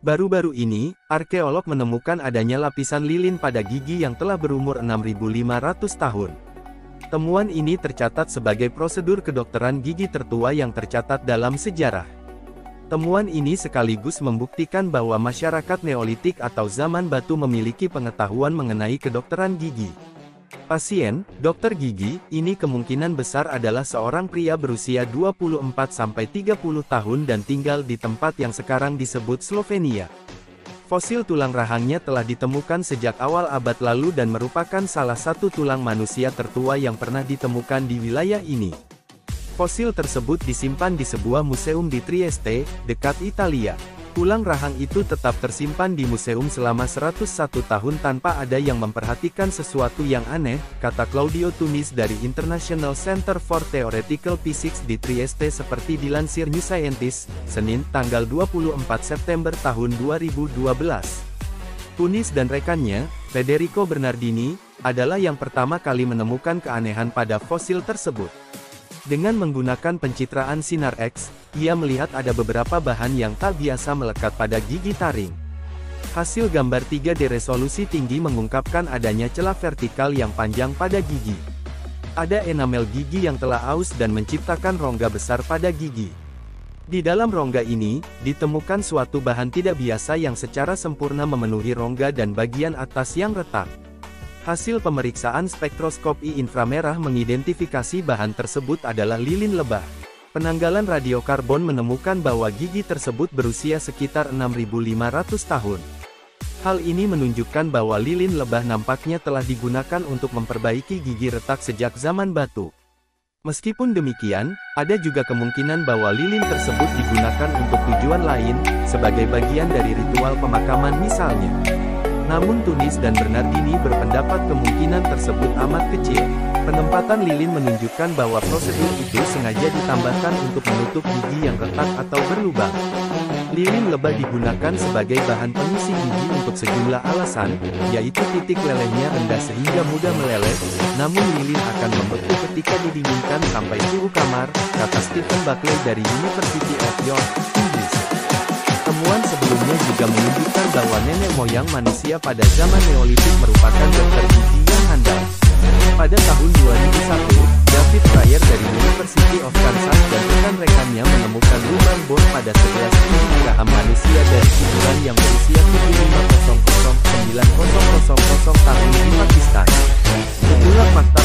Baru-baru ini, arkeolog menemukan adanya lapisan lilin pada gigi yang telah berumur 6.500 tahun. Temuan ini tercatat sebagai prosedur kedokteran gigi tertua yang tercatat dalam sejarah. Temuan ini sekaligus membuktikan bahwa masyarakat Neolitik atau zaman batu memiliki pengetahuan mengenai kedokteran gigi. Pasien, dokter gigi, ini kemungkinan besar adalah seorang pria berusia 24–30 tahun dan tinggal di tempat yang sekarang disebut Slovenia. Fosil tulang rahangnya telah ditemukan sejak awal abad lalu dan merupakan salah satu tulang manusia tertua yang pernah ditemukan di wilayah ini. Fosil tersebut disimpan di sebuah museum di Trieste, dekat Italia. Tulang rahang itu tetap tersimpan di museum selama 101 tahun tanpa ada yang memperhatikan sesuatu yang aneh, kata Claudio Tunis dari International Center for Theoretical Physics di Trieste seperti dilansir New Scientist, Senin, tanggal 24 September tahun 2012. Tunis dan rekannya, Federico Bernardini, adalah yang pertama kali menemukan keanehan pada fosil tersebut. Dengan menggunakan pencitraan sinar X, ia melihat ada beberapa bahan yang tak biasa melekat pada gigi taring. Hasil gambar 3D resolusi tinggi mengungkapkan adanya celah vertikal yang panjang pada gigi. Ada enamel gigi yang telah aus dan menciptakan rongga besar pada gigi. Di dalam rongga ini, ditemukan suatu bahan tidak biasa yang secara sempurna memenuhi rongga dan bagian atas yang retak. Hasil pemeriksaan spektroskopi inframerah mengidentifikasi bahan tersebut adalah lilin lebah. Penanggalan radiokarbon menemukan bahwa gigi tersebut berusia sekitar 6.500 tahun. Hal ini menunjukkan bahwa lilin lebah nampaknya telah digunakan untuk memperbaiki gigi retak sejak zaman batu. Meskipun demikian, ada juga kemungkinan bahwa lilin tersebut digunakan untuk tujuan lain, sebagai bagian dari ritual pemakaman misalnya. Namun Tunis dan Bernardini berpendapat kemungkinan tersebut amat kecil. Penempatan lilin menunjukkan bahwa prosedur itu sengaja ditambahkan untuk menutup gigi yang retak atau berlubang. Lilin lebah digunakan sebagai bahan pengisi gigi untuk sejumlah alasan, yaitu titik lelehnya rendah sehingga mudah meleleh, namun lilin akan membeku ketika didinginkan sampai suhu kamar, kata Stephen Buckley dari University of York, Inggris. Temuan sebelumnya juga menunjukkan bahwa nenek moyang manusia pada zaman Neolitik merupakan dokter gigi yang handal. Pada tahun 2001, David Fryer dari University of Kansas dan rekan-rekannya menemukan lubang bor pada 11 gigi rahang manusia dari kuburan yang berusia 75–9.000 tahun di Pakistan. Itulah fakta.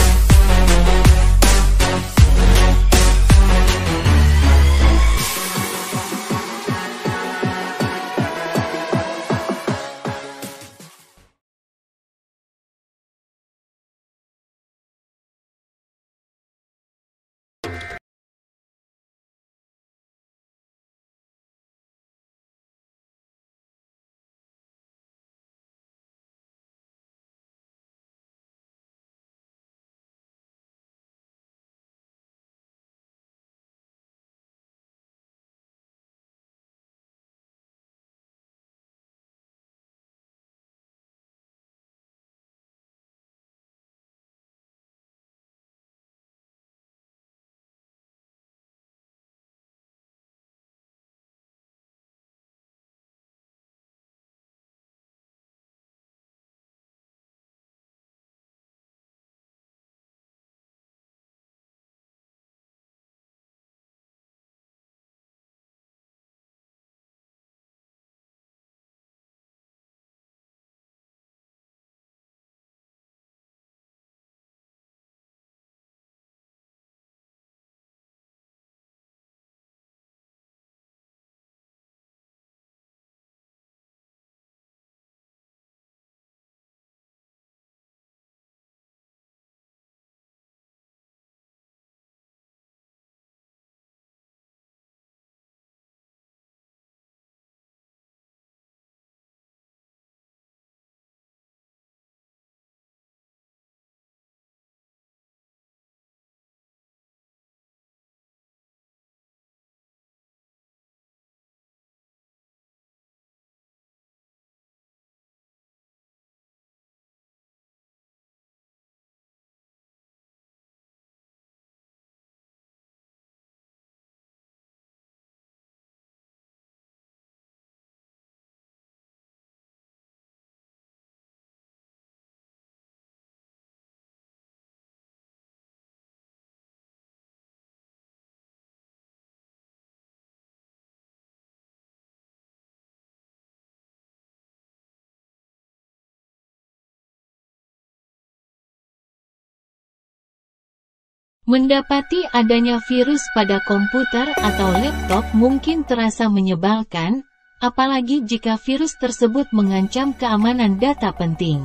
Mendapati adanya virus pada komputer atau laptop mungkin terasa menyebalkan, apalagi jika virus tersebut mengancam keamanan data penting.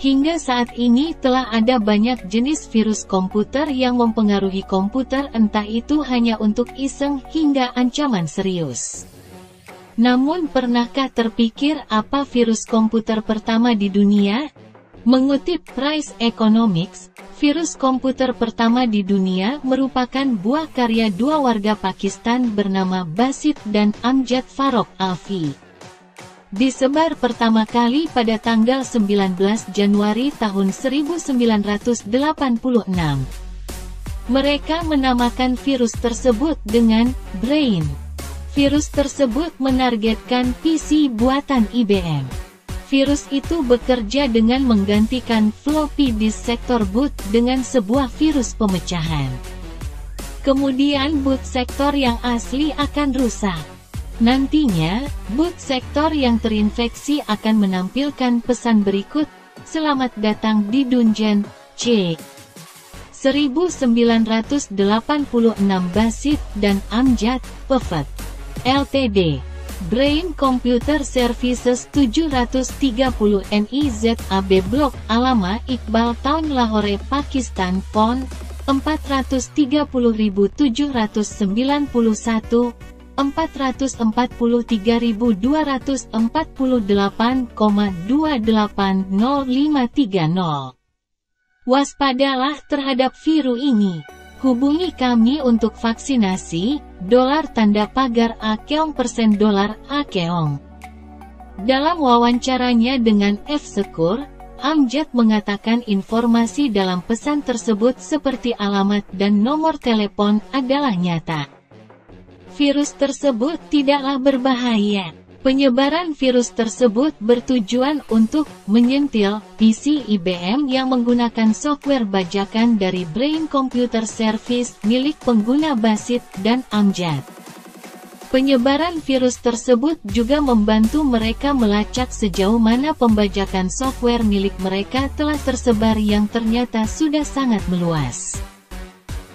Hingga saat ini telah ada banyak jenis virus komputer yang mempengaruhi komputer, entah itu hanya untuk iseng hingga ancaman serius. Namun pernahkah terpikir apa virus komputer pertama di dunia? Mengutip Price Economics, virus komputer pertama di dunia merupakan buah karya dua warga Pakistan bernama Basit dan Amjad Farooq Alvi. Disebar pertama kali pada tanggal 19 Januari tahun 1986. Mereka menamakan virus tersebut dengan Brain. Virus tersebut menargetkan PC buatan IBM. Virus itu bekerja dengan menggantikan floppy disk sektor boot dengan sebuah virus pemecahan. Kemudian boot sektor yang asli akan rusak. Nantinya, boot sektor yang terinfeksi akan menampilkan pesan berikut, "Selamat datang di Dungeon C." 1986 Basit dan Amjad, Pvt. Ltd. Brain Computer Services 730 NIZAB Blok Alama Iqbal Town Lahore Pakistan Phone 430.791 443.248,280530. Waspadalah terhadap virus ini. Hubungi kami untuk vaksinasi, $$Akeong%$Akeong. Dalam wawancaranya dengan F-Secure, Amjad mengatakan informasi dalam pesan tersebut seperti alamat dan nomor telepon adalah nyata. Virus tersebut tidaklah berbahaya. Penyebaran virus tersebut bertujuan untuk menyentil PC IBM yang menggunakan software bajakan dari Brain Computer Service milik pengguna Basit dan Amjad. Penyebaran virus tersebut juga membantu mereka melacak sejauh mana pembajakan software milik mereka telah tersebar yang ternyata sudah sangat meluas.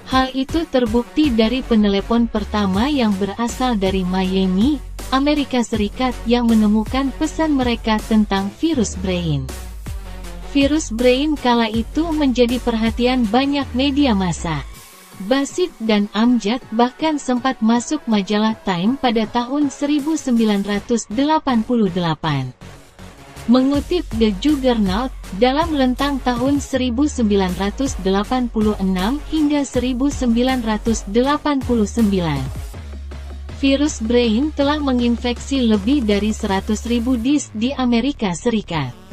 Hal itu terbukti dari penelepon pertama yang berasal dari Miami, Amerika Serikat yang menemukan pesan mereka tentang virus Brain. Virus Brain kala itu menjadi perhatian banyak media massa. Basit dan Amjad bahkan sempat masuk majalah Time pada tahun 1988. Mengutip The Juggernaut, dalam rentang tahun 1986 hingga 1989, virus Brain telah menginfeksi lebih dari 100.000 disk di Amerika Serikat.